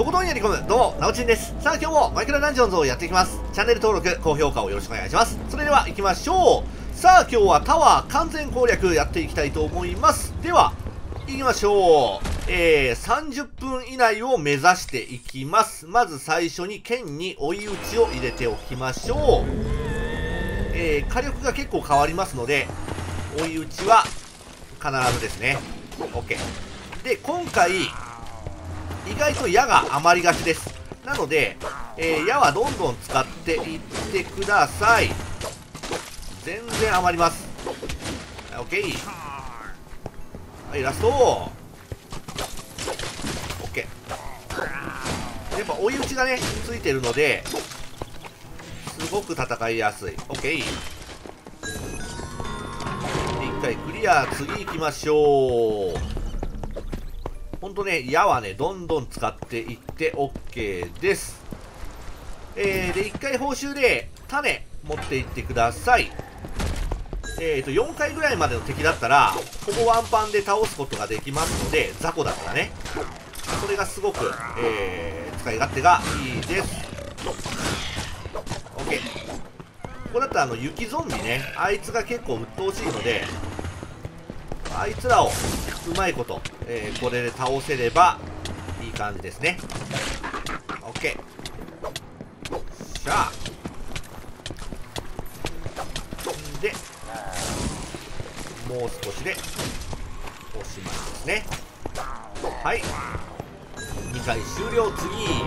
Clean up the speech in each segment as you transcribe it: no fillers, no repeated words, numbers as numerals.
とことんやり込む。どうも、なおちんです。さあ、今日もマイクラダンジョンズをやっていきます。チャンネル登録、高評価をよろしくお願いします。それでは行きましょう。さあ、今日はタワー完全攻略やっていきたいと思います。では、行きましょう。30分以内を目指していきます。まず最初に剣に追い打ちを入れておきましょう。火力が結構変わりますので、追い打ちは必ずですね。OK。で、今回、意外と矢が余りがちです。なので、矢はどんどん使っていってください。全然余ります。 OK。 はい、ラスト。 OK。 やっぱ追い打ちがねついてるのですごく戦いやすい。 OK。 1回クリア。次行きましょう。ほんとね、矢はね、どんどん使っていって OK です。で、1回報酬で種持っていってください。4回ぐらいまでの敵だったら、ほぼワンパンで倒すことができますので、雑魚だからね。それがすごく、使い勝手がいいです。OK。ここだったら雪ゾンビね。あいつが結構鬱陶しいので、あいつらをうまいこと、これで倒せればいい感じですね。 OK。 よっしゃ。でもう少しでおしまいですね。はい、2回終了。次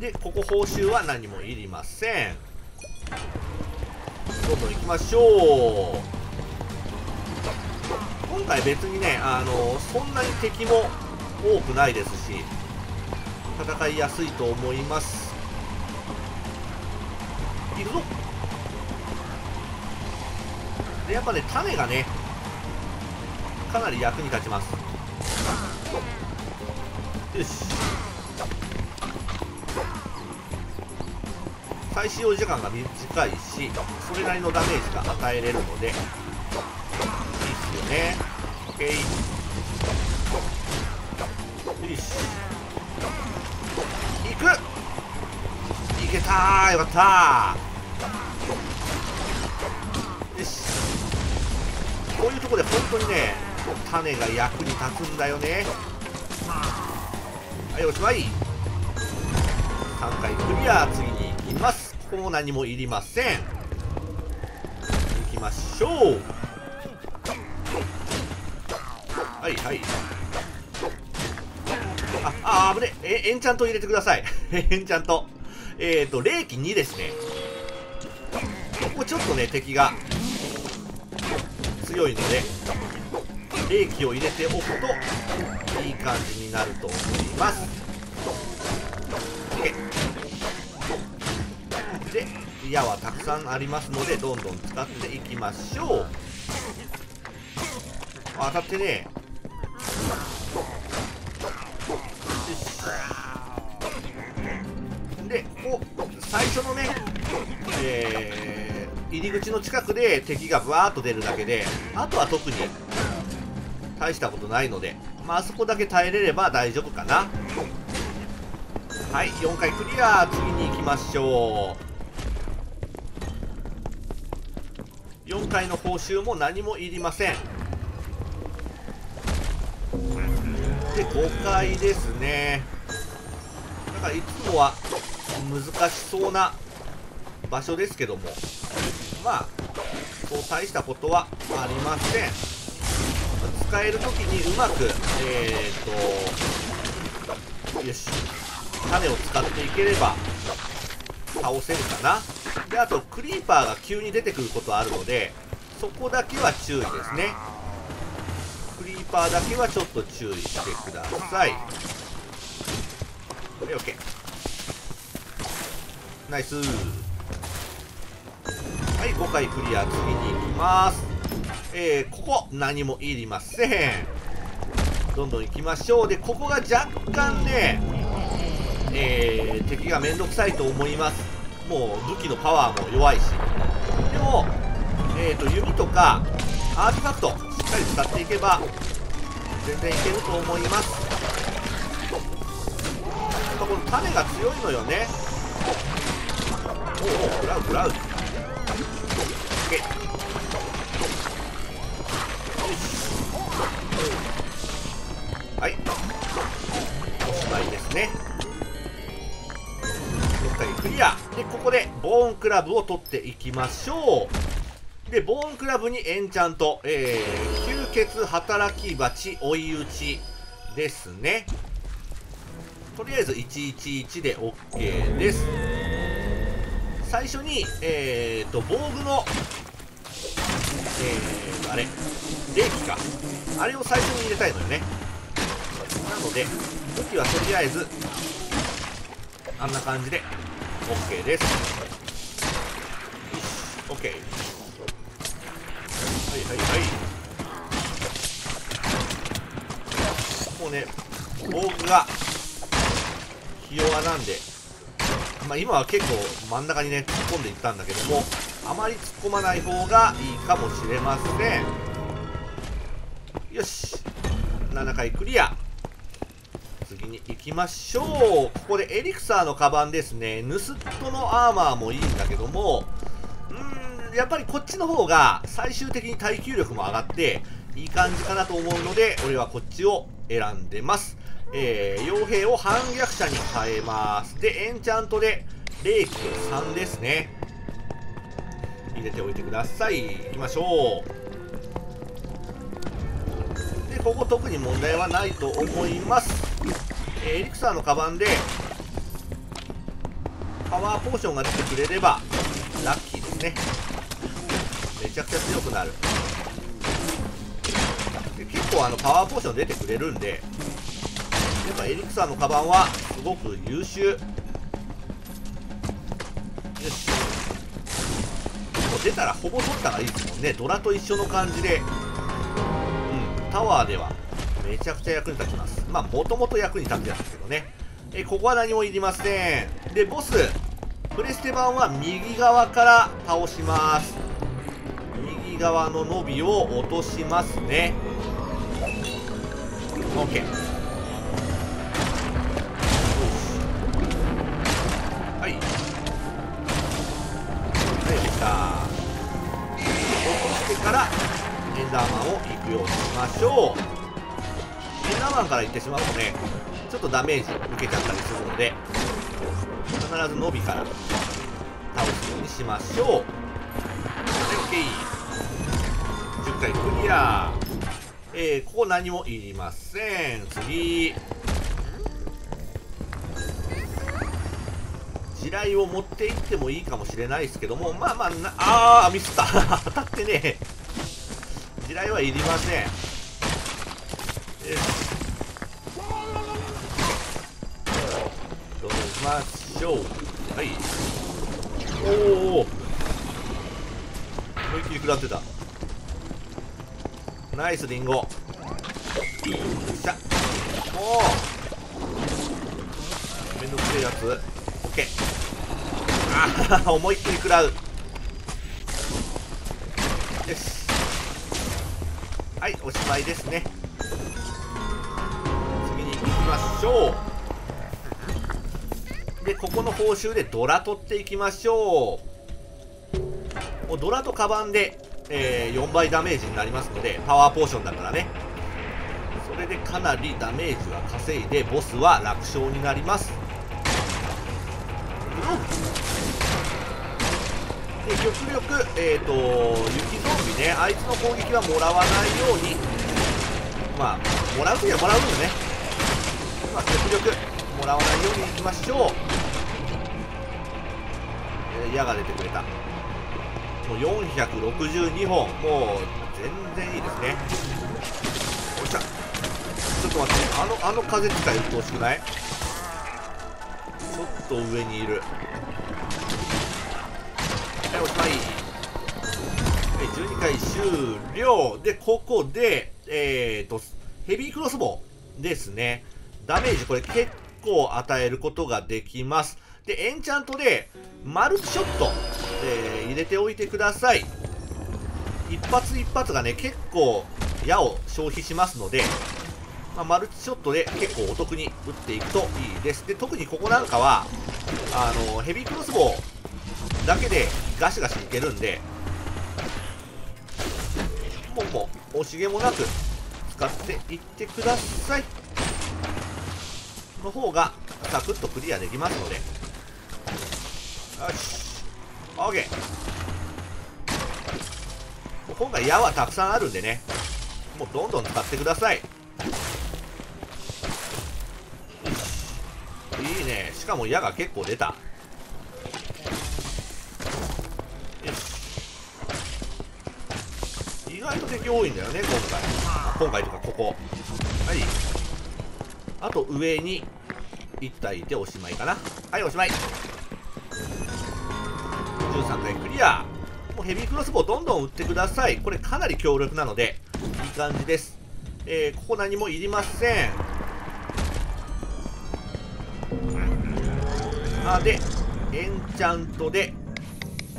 で、ここ報酬は何もいりません。どんどん行きましょう。今回別にね、そんなに敵も多くないですし、戦いやすいと思います。いくぞ。で、やっぱね、種がねかなり役に立ちます。よし。再使用時間が短いし、それなりのダメージが与えれるのでね。OK。 よし、いく。いけたー、よかったー。よし、こういうとこで本当にね、種が役に立つんだよね。はい、おしまい。3回クリア。次に行きます。ここも何もいりません。行きましょう。はいはい。あ、あぶねえ。エンチャント入れてください。エンチャント。霊気2ですね。ここちょっとね、敵が強いので、霊気を入れておくといい感じになると思います。 OK。 で、矢はたくさんありますので、どんどん使っていきましょう。当たってね。で、ここ最初のね、入り口の近くで敵がバーッと出るだけで、あとは特に大したことないので、まあ、あそこだけ耐えれれば大丈夫かな。はい、4回クリア。次に行きましょう。4回の報酬も何もいりません。で、5回ですね。だからいつもは難しそうな場所ですけども、まあそう大したことはありません。使えるときにうまくよし、種を使っていければ倒せるかな。で、あとクリーパーが急に出てくることあるので、そこだけは注意ですね。クリーパーだけはちょっと注意してください。はい、OK。ナイス。はい、5回クリア。次に行きます。ここ、何もいりません。どんどん行きましょう。で、ここが若干ね、敵がめんどくさいと思います。もう、武器のパワーも弱いし。でも、弓とか、アーティファクト、しっかり使っていけば、全然いけると思います。この種が強いのよね。おお、食らう食らう。 OK、はい、おしまいですね。どっかにクリアで、ここでボーンクラブを取っていきましょう。でボーンクラブにエンチャント、吸血働き蜂追い打ちですね。とりあえず111で OK です。最初に防具のあれ霊気か、あれを最初に入れたいのよね。なので武器はとりあえずあんな感じで OK です。 OK、 はいはいはい。もうね防具がひ弱なんで、まあ今は結構真ん中にね突っ込んでいったんだけども、あまり突っ込まない方がいいかもしれません。よし、7回クリア。次に行きましょう。ここでエリクサーのカバンですね。ヌスットのアーマーもいいんだけども、やっぱりこっちの方が最終的に耐久力も上がっていい感じかなと思うので、俺はこっちを選んでます。傭兵を反逆者に変えます。でエンチャントで霊気を3ですね入れておいてください。行きましょう。ここ特に問題はないと思います。エリクサーのカバンでパワーポーションが出てくれればラッキーですね。めちゃくちゃ強くなる。で結構パワーポーション出てくれるんで、やっぱエリクサーのカバンはすごく優秀。よし、もう出たらほぼ取ったらいいですもんね。ドラと一緒の感じでタワーではめちゃくちゃ役に立ちます。まあもともと役に立ってたんですけどね。ここは何もいりません。でボスプレステ版は右側から倒します。右側の伸びを落としますね。 OK、 はいはいできた。落としてからエンダーマンを行くようにしましょう。エンダーマンから行ってしまうとねちょっとダメージ受けちゃったりするので、必ず伸びから倒すようにしましょう。はい OK、 10回クリア。ここ何もいりません。次地雷を持っていってもいいかもしれないですけども、まあまあな、あーミスった。当たってねえ。地雷はいりません。どうしましょう。はい、おお思いっきり食らってた。ナイスリンゴ。よっしゃ、おおめんどくせえやつ。オッケー、あ思いっきり食らう。よし、はい、おしまいですね。次に行きましょう。でここの報酬でドラ取っていきましょう。ドラとカバンで、4倍ダメージになりますので、パワーポーションだからね、それでかなりダメージは稼いでボスは楽勝になります。で極力、雪ゾンビね、あいつの攻撃はもらわないように、まあもらうときはもらうんよね。まあ極力もらわないようにいきましょう。矢が出てくれた。もう462本、もう全然いいですね。おっしゃ、ちょっと待って、あの風使い鬱陶しくない？ちょっと上にいる。はい、おしまい。12回終了。でここでヘビークロスボウですね。ダメージこれ結構与えることができます。でエンチャントでマルチショット、入れておいてください。一発一発がね結構矢を消費しますので、まあ、マルチショットで結構お得に打っていくといいです。で、特にここなんかは、ヘビークロスボウだけでガシガシいけるんで、もう惜しげもなく使っていってください。の方がサクッとクリアできますので。よし。OK。今回矢はたくさんあるんでね、もうどんどん使ってください。いいね。しかも矢が結構出た。意外と敵多いんだよね、今回とかここ。はい。あと上に1体いておしまいかな。はい、おしまい。13回クリア。もうヘビークロスボウどんどん撃ってください。これかなり強力なので、いい感じです。ここ何もいりません。で、エンチャントで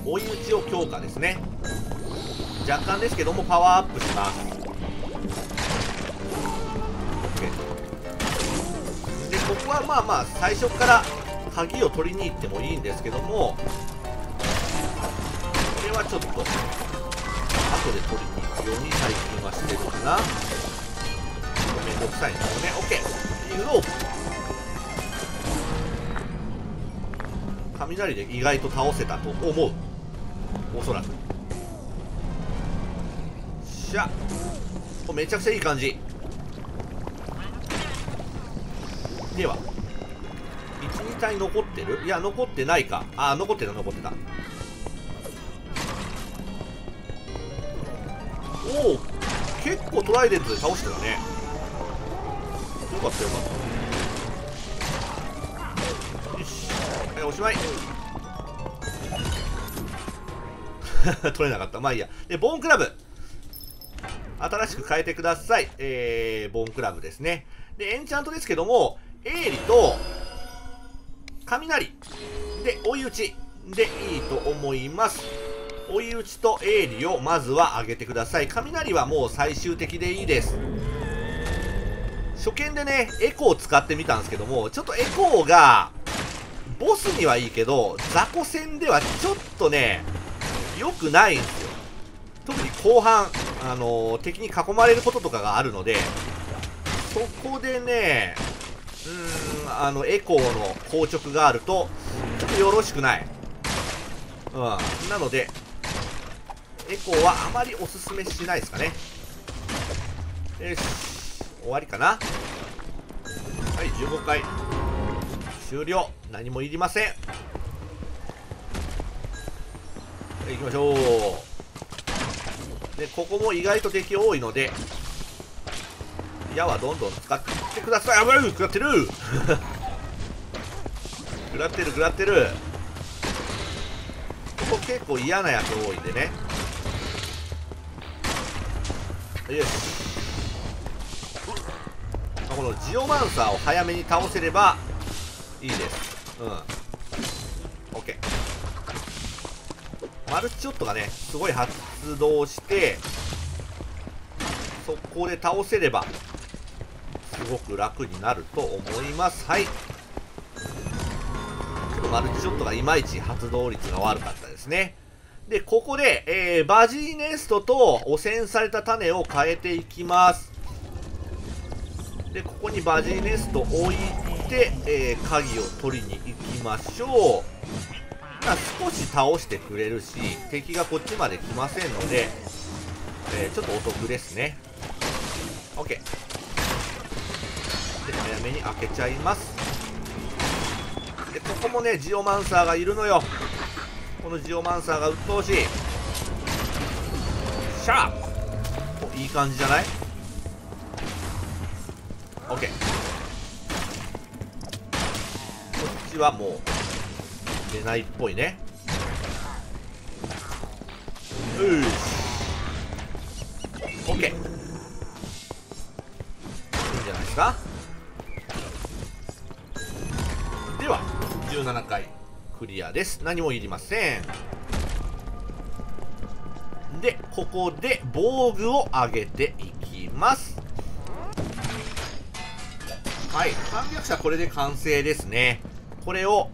追い打ちを強化ですね。若干ですけどもパワーアップします。 OK で、ここはまあまあ最初から鍵を取りに行ってもいいんですけども、これはちょっと後で取りに行くように最近はしてるかな。めんどくさいんだよね。 OK リーフロープ、雷で意外と倒せたと思う、おそらく。しゃ、めちゃくちゃいい感じでは。12体残ってる、いや残ってないか、あ、残ってた残ってた。おお、結構トライデントで倒してたね。よかったよかった。おしまい。取れなかった。まあいいや。で、ボーンクラブ。新しく変えてください。ボーンクラブですね。で、エンチャントですけども、鋭利と、雷。で、追い打ち。で、いいと思います。追い打ちと鋭利をまずは上げてください。雷はもう最終的でいいです。初見でね、エコーを使ってみたんですけども、ちょっとエコーが、ボスにはいいけど、雑魚戦ではちょっとね、良くないんですよ。特に後半、敵に囲まれることとかがあるので、そこでね、エコーの硬直があると、ちょっとよろしくない。なので、エコーはあまりおすすめしないですかね。よし、終わりかな。はい、15回。終了。何もいりません。行きましょう。で、ここも意外と敵多いので、矢はどんどん使ってください。危ない、食らってる食らってる食らってる。ここ結構嫌なやつ多いんでね。よし、このジオマンサーを早めに倒せればいいです。OK。マルチショットがね、すごい発動して、そこで倒せれば、すごく楽になると思います。はい。ちょっとマルチショットがいまいち発動率が悪かったですね。で、ここで、バジーネストと汚染された種を変えていきます。で、ここにバジーネスト置いて、で、鍵を取りに行きましょう。まあ、少し倒してくれるし、敵がこっちまで来ませんので、ちょっとお得ですね。 OK で、早めに開けちゃいます。で、ここもね、ジオマンサーがいるのよ。このジオマンサーが鬱陶しい。シャー、いい感じじゃない？ OK、はもう出ないっぽいね。うーし、 OK、 いいんじゃないですか。では17回クリアです。何もいりません。で、ここで防具を上げていきます。はい。300社これで完成ですね。これを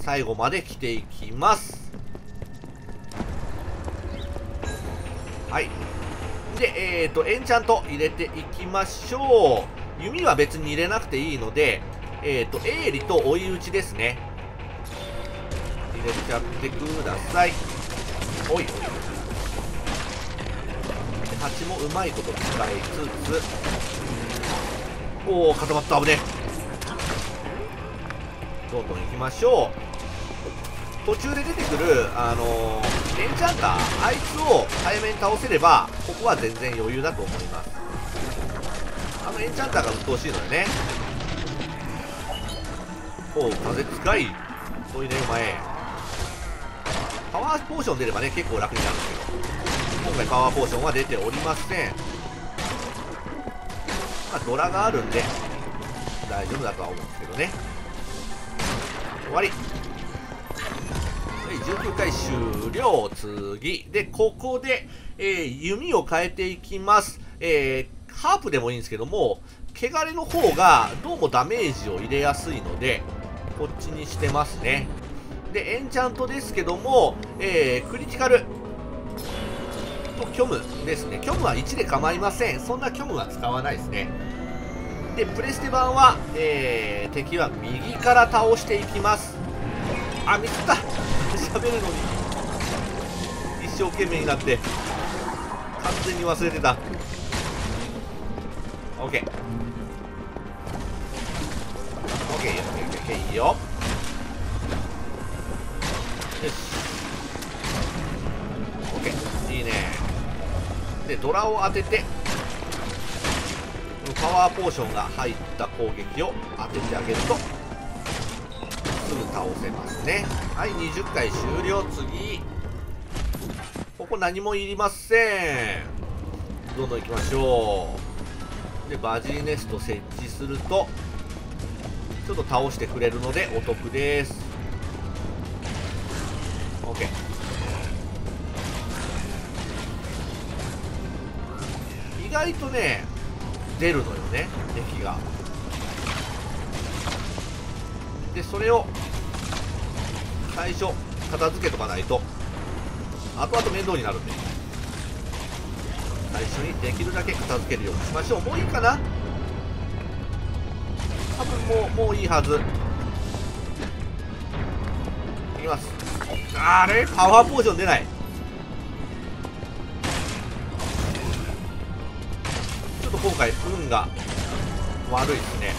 最後まで着ていきます。はい。で、エンチャント入れていきましょう。弓は別に入れなくていいので、鋭利と追い打ちですね。入れちゃってください。おいおい。蜂もうまいこと使いつつ、おお、固まった、危ね。どんどん行きましょう。途中で出てくる、エンチャンター、あいつを早めに倒せれば、ここは全然余裕だと思います。あのエンチャンターが鬱陶しいのでね。おう、風使い。おいね、お前。パワーポーション出ればね、結構楽になるんですけど、今回パワーポーションは出ておりません。まあ、ドラがあるんで、大丈夫だとは思うんですけどね。終わり。19回終了。次。で、ここで、弓を変えていきます。ハープでもいいんですけども、穢れの方がどうもダメージを入れやすいので、こっちにしてますね。で、エンチャントですけども、クリティカルと虚無ですね。虚無は1で構いません。そんな虚無は使わないですね。で、プレステ版は、敵は右から倒していきます。あ、ミスった。喋るのに。一生懸命になって、完全に忘れてた。OK。OK よ。よし。OK。いいね。で、ドラを当てて、パワーポーションが入った攻撃を当ててあげると、すぐ倒せますね。はい、20回終了。次。ここ何もいりません。どんどん行きましょう。で、バジーネスト設置すると、ちょっと倒してくれるのでお得です。OK。意外とね、出るのよね、敵が。で、それを最初片付けとかないと後々面倒になるんで、最初にできるだけ片付けるようにしましょう。もういいかな、多分もういいはず。いきます。あれ、パワーポーション出ない。ちょっと今回運が悪いですね。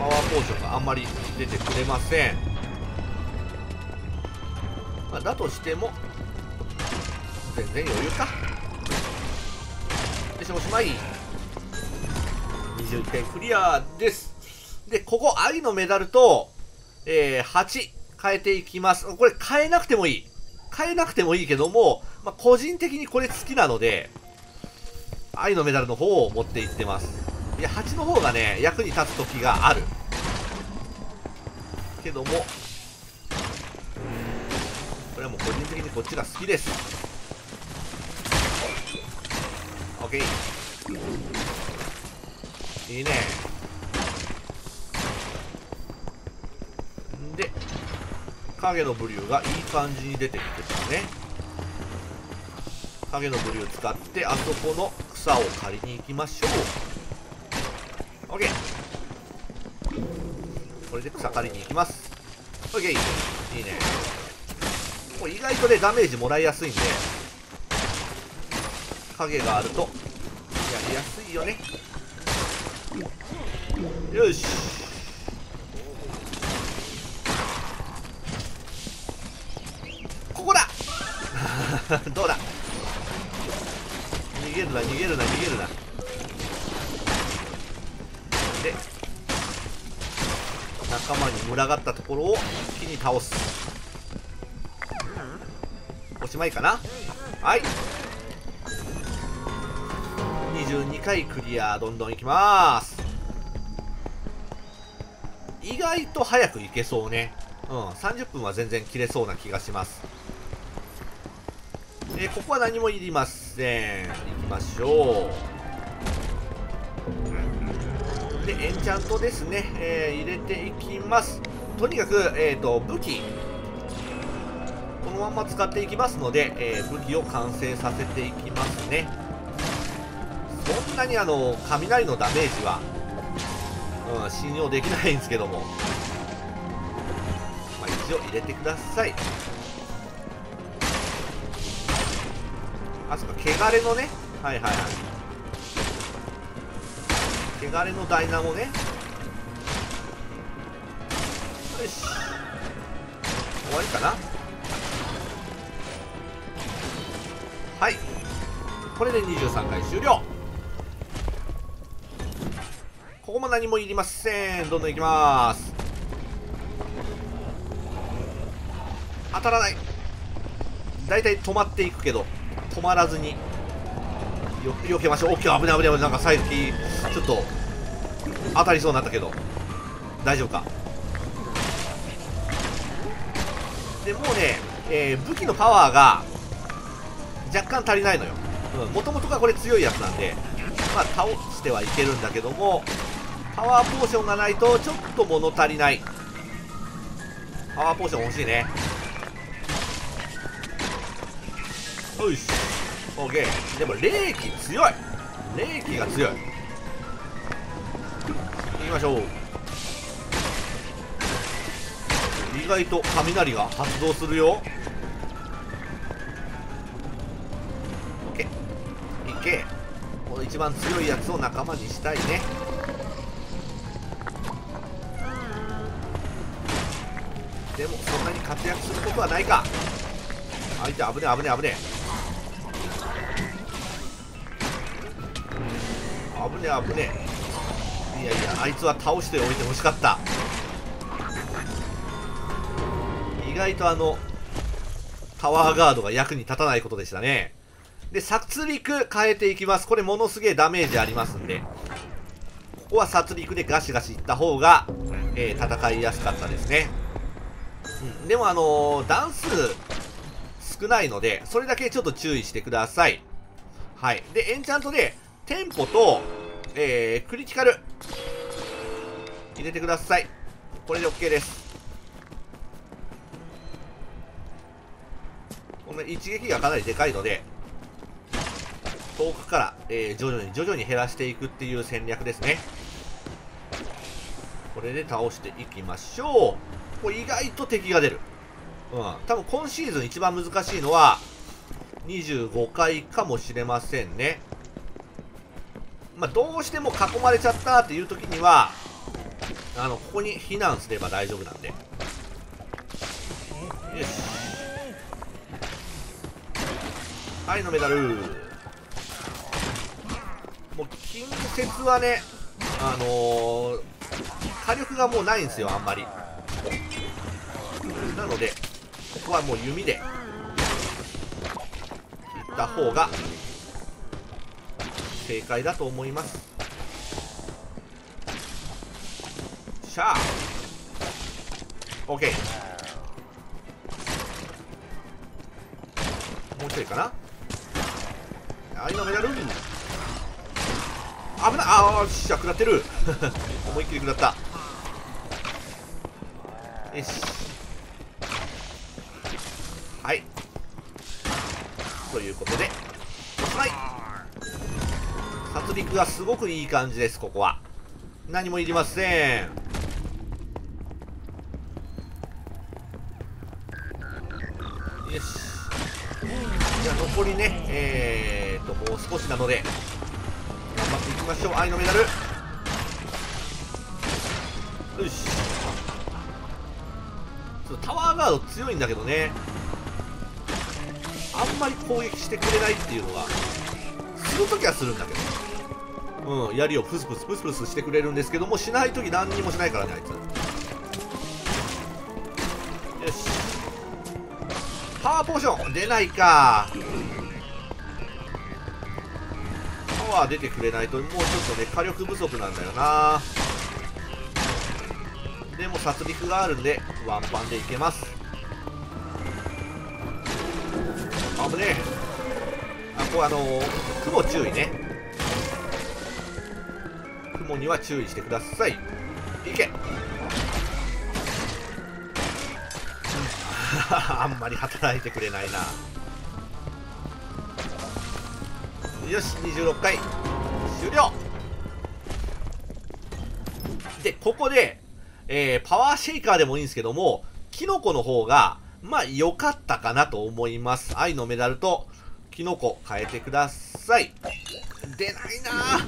パワーポーションがあんまり出てくれません。まあ、だとしても全然余裕か。よし、おしまい。21回クリアです。で、ここ愛のメダルと、8変えていきます。これ変えなくてもいい、変えなくてもいいけども、まあ、個人的にこれ好きなので愛のメダルの方を持っていってます。いや、8の方がね、役に立つ時があるけども、これはもう個人的にこっちが好きです。 OK、いいね。で、影のブリューがいい感じに出てきてますね。影のブリュー使ってあそこの草を借りに行きましょう。 OK、 これで草借りに行きます。 OK、 いいね。これ意外とね、ダメージもらいやすいんで、影があるとやりやすいよね。よし、ここだどうだ、逃げるな逃げるな逃げるな。で、仲間に群がったところを一気に倒す。おしまいかな。はい、22回クリア。どんどんいきます。意外と早くいけそうね。うん、30分は全然切れそうな気がします。ここは何もいりません。いきましょう。でエンチャントですね、入れていきます。とにかく、武器このまま使っていきますので、武器を完成させていきますね。そんなに雷のダメージは、信用できないんですけども、まあ、一応入れてください。あ、そっか、汚れのね、はいはいはい、汚れのダイナモね。よし、終わりかな。はい、これで23回終了。ここも何もいりません。どんどんいきます。当たらない。だいたい止まっていくけど、止まらずによく避けましょう。おっきい、危ない危ない危ない。なんか最近ちょっと当たりそうになったけど大丈夫か。でもうね、武器のパワーが若干足りないのよ。もともとがこれ強いやつなんで、まあ倒してはいけるんだけども、パワーポーションがないとちょっと物足りない。パワーポーション欲しいね。よし、オッケー。でも霊気強い、霊気が強い。いきましょう。意外と雷が発動するよ。この一番強いやつを仲間にしたいね。でもそんなに活躍することはないか。あいつ危ねえ危ねえ危ねえ危ねえ危ねえ。いやいや、あいつは倒しておいてほしかった。意外とタワーガードが役に立たないことでしたね。で、殺戮変えていきます。これものすげえダメージありますんで、ここは殺戮でガシガシいった方が、戦いやすかったですね。でも段数少ないので、それだけちょっと注意してください。はい。で、エンチャントで、テンポと、クリティカル、入れてください。これで OK です。この一撃がかなりでかいので、遠くから、徐々に減らしていくっていう戦略ですね。これで倒していきましょう。これ意外と敵が出る。多分今シーズン一番難しいのは25回かもしれませんね。まあ、どうしても囲まれちゃったっていう時にはここに避難すれば大丈夫なんで。よし、はい、のメダル。もう近接はね、火力がもうないんですよ、あんまり。なので、ここはもう弓でいった方が正解だと思います。しゃあ、OK。もう一人かな。愛のメダル。危ない。あーし、食らってる思いっきり食らった。よし、はい、ということでおしまい。殺戮がすごくいい感じです。ここは何もいりません。よし、じゃあ残りね、もう少しなので頑張っていきましょう。愛のメダル。よし、タワーガード強いんだけどね、あんまり攻撃してくれないっていうのが、するときはするんだけど、槍をプスプスプスプスしてくれるんですけども、しないとき何にもしないからね、あいつ。よし、パワーポーション出ないか。は出てくれないともうちょっとね、火力不足なんだよな。でも殺戮があるんでワンパンでいけます。危ねえ。あ、これ雲注意ね。雲モには注意してください。いけあんまり働いてくれないな。よし、26回終了で、ここで、パワーシェイカーでもいいんですけども、キノコの方がまあ良かったかなと思います。愛のメダルとキノコ変えてください。出ないな、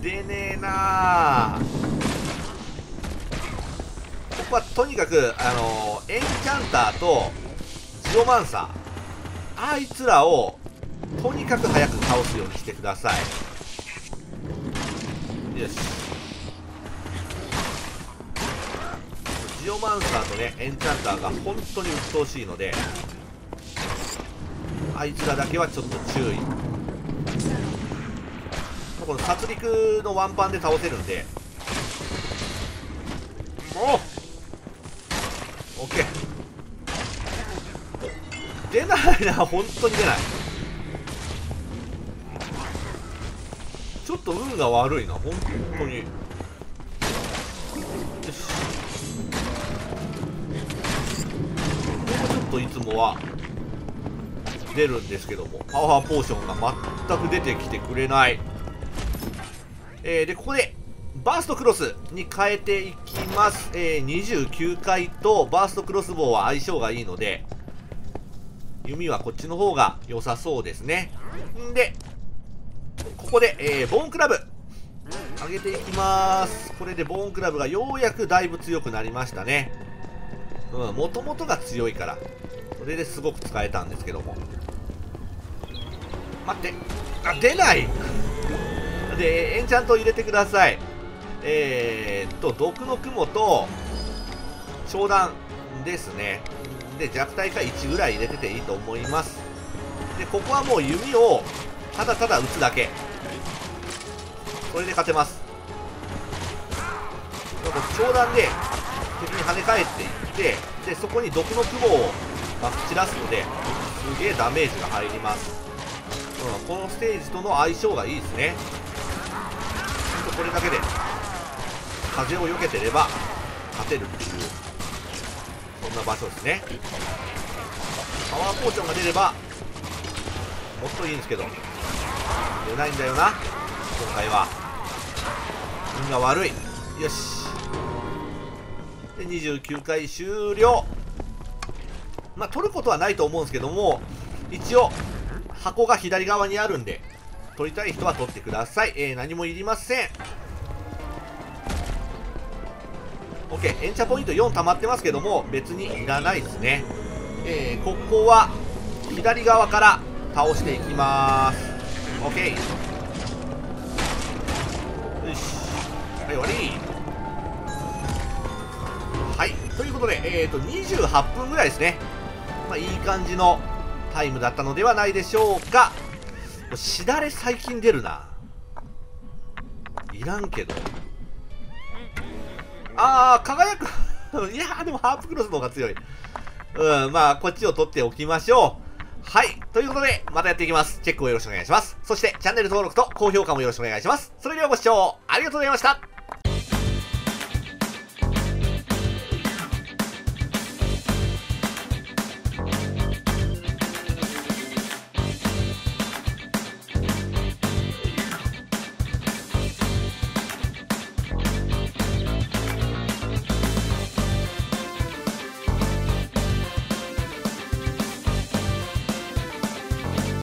出ねえな。ここはとにかくエンチャンターとジオマンサー、あいつらをとにかく早く倒すようにしてください。よし、ジオマンサーとねエンチャンターが本当に鬱陶しいので、あいつらだけはちょっと注意。この殺戮のワンパンで倒せるんで、もう OK。 出ないな、本当に出ない。ちょっと運が悪いな、本当に。よし、ここちょっといつもは出るんですけども、パワーポーションが全く出てきてくれない。で、ここでバーストクロスに変えていきます。29回とバーストクロスボウは相性がいいので、弓はこっちの方が良さそうですね。んでここで、ボーンクラブ上げていきます。これでボーンクラブがようやくだいぶ強くなりましたね。もともとが強いからそれですごく使えたんですけども、待って、あ、出ない。でエンチャントを入れてください。毒の雲と長弾ですね。で弱体化1ぐらい入れてていいと思います。でここはもう弓をただただ打つだけ、これで勝てます。長弾で敵に跳ね返っていって、でそこに毒の雲をまき散らすので、すげえダメージが入ります。このステージとの相性がいいですね。これだけで風を避けてれば勝てるっていう、そんな場所ですね。パワーポーションが出ればもっといいんですけど、出ないんだよな、今回は。運が悪い。よし、で29回終了。まあ取ることはないと思うんですけども、一応箱が左側にあるんで、取りたい人は取ってください。何もいりません。 OK、 エンチャポイント4溜まってますけども別にいらないですね。ここは左側から倒していきます。 OK、 よし、はい、終わり。はい、ということで、28分ぐらいですね。まあ、いい感じのタイムだったのではないでしょうか。しだれ最近出るな、いらんけど。あー、輝くいやー、でもハープクロスの方が強い。まあこっちを取っておきましょう。はい、ということでまたやっていきます。チェックをよろしくお願いします。そしてチャンネル登録と高評価もよろしくお願いします。それではご視聴ありがとうございました。